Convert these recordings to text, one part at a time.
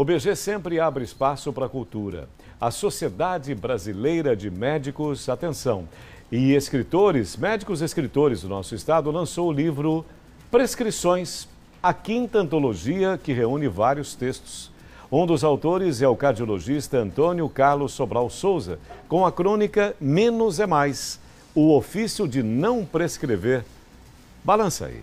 O BG sempre abre espaço para a cultura. A Sociedade Brasileira de Médicos, atenção, e escritores, médicos escritores do nosso estado, lançou o livro Prescrições, a quinta antologia que reúne vários textos. Um dos autores é o cardiologista Antônio Carlos Sobral Souza, com a crônica Menos é Mais, o ofício de não prescrever. Balança aí.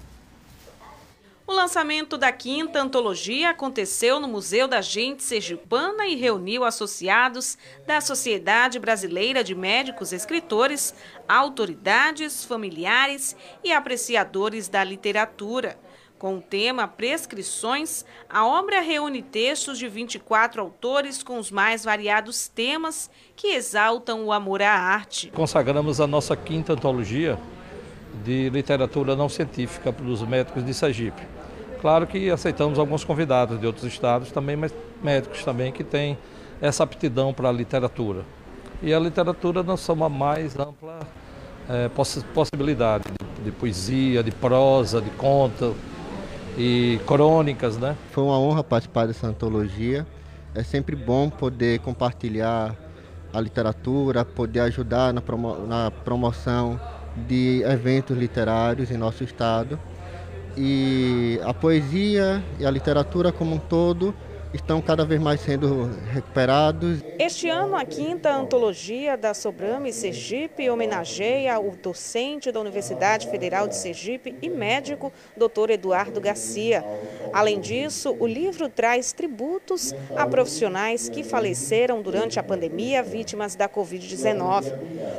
O lançamento da quinta antologia aconteceu no Museu da Gente Sergipana e reuniu associados da Sociedade Brasileira de Médicos Escritores, autoridades, familiares e apreciadores da literatura. Com o tema Prescrições, a obra reúne textos de 24 autores com os mais variados temas que exaltam o amor à arte. Consagramos a nossa quinta antologia de literatura não científica pelos médicos de Sergipe. Claro que aceitamos alguns convidados de outros estados também, mas médicos também que têm essa aptidão para a literatura. E a literatura nós somos a mais ampla possibilidade de poesia, de prosa, de conto e crônicas, né? Foi uma honra participar dessa antologia. É sempre bom poder compartilhar a literatura, poder ajudar na promoção de eventos literários em nosso estado, e a poesia e a literatura como um todo estão cada vez mais sendo recuperados. Este ano, a quinta antologia da Sobrama e Sergipe homenageia o docente da Universidade Federal de Sergipe e médico, Dr. Eduardo Garcia. Além disso, o livro traz tributos a profissionais que faleceram durante a pandemia, vítimas da Covid-19.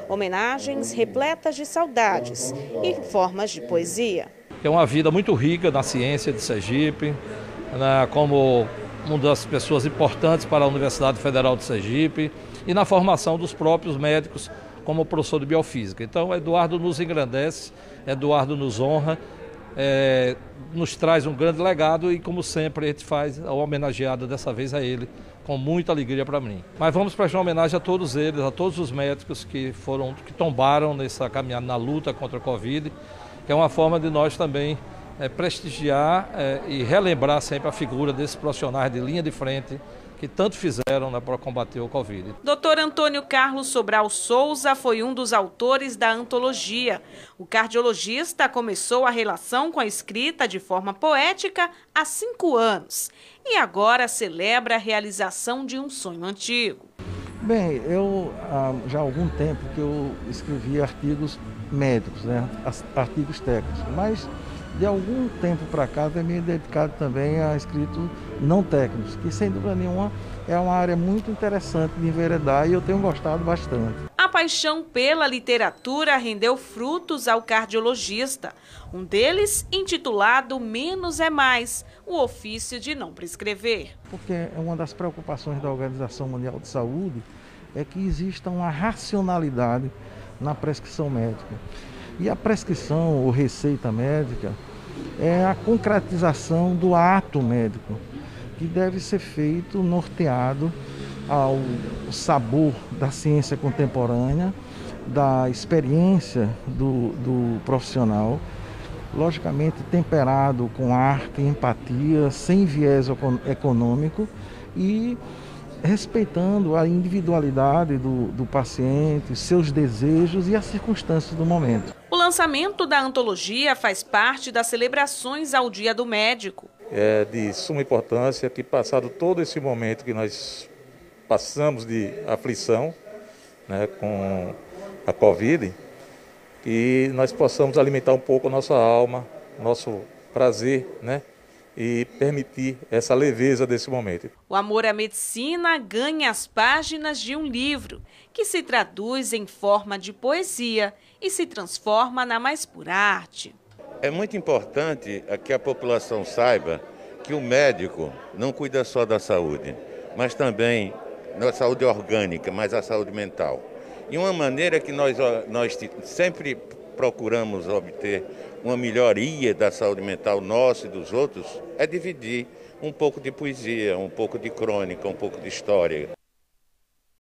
Homenagens repletas de saudades e formas de poesia. É uma vida muito rica na ciência de Sergipe, como uma das pessoas importantes para a Universidade Federal de Sergipe e na formação dos próprios médicos como professor de biofísica. Então, Eduardo nos engrandece, Eduardo nos honra, nos traz um grande legado e, como sempre, a gente faz a homenageada dessa vez a ele, com muita alegria para mim. Mas vamos prestar homenagem a todos eles, a todos os médicos que tombaram nessa caminhada, na luta contra a Covid, que é uma forma de nós também prestigiar e relembrar sempre a figura desses profissionais de linha de frente que tanto fizeram para combater o Covid. Dr. Antônio Carlos Sobral Souza foi um dos autores da antologia. O cardiologista começou a relação com a escrita de forma poética há 5 anos e agora celebra a realização de um sonho antigo. Bem, eu já há algum tempo que eu escrevi artigos médicos, né, artigos técnicos, mas de algum tempo para cá eu me dedicado também a escritos não técnicos, que sem dúvida nenhuma é uma área muito interessante de enveredar e eu tenho gostado bastante. A paixão pela literatura rendeu frutos ao cardiologista, um deles intitulado Menos é Mais, o ofício de não prescrever. Porque é uma das preocupações da Organização Mundial de Saúde é que exista uma racionalidade na prescrição médica. E a prescrição ou receita médica é a concretização do ato médico, que deve ser feito norteado ao sabor da ciência contemporânea, da experiência do profissional, logicamente temperado com arte, empatia, sem viés econômico e respeitando a individualidade do paciente, seus desejos e as circunstâncias do momento. O lançamento da antologia faz parte das celebrações ao Dia do Médico. É de suma importância que, passado todo esse momento que nós passamos de aflição, né, com a Covid, que nós possamos alimentar um pouco a nossa alma, nosso prazer, né, e permitir essa leveza desse momento. O amor à medicina ganha as páginas de um livro, que se traduz em forma de poesia e se transforma na mais pura arte. É muito importante que a população saiba que o médico não cuida só da saúde, mas também da saúde orgânica, mas a saúde mental. E uma maneira que nós sempre procuramos obter uma melhoria da saúde mental nossa e dos outros é dividir um pouco de poesia, um pouco de crônica, um pouco de história.